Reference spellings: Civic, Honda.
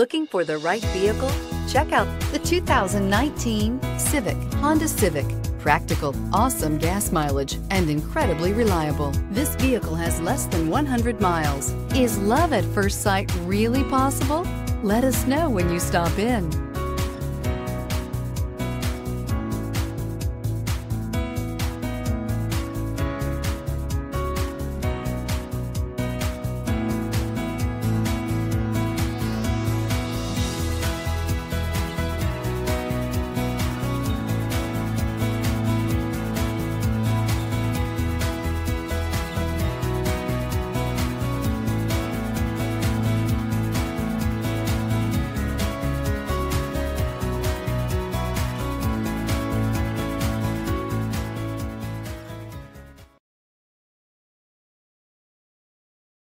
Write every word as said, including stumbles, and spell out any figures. Looking for the right vehicle? Check out the two thousand nineteen Civic, Honda Civic. Practical, awesome gas mileage, and incredibly reliable. This vehicle has less than one hundred miles. Is love at first sight really possible? Let us know when you stop in.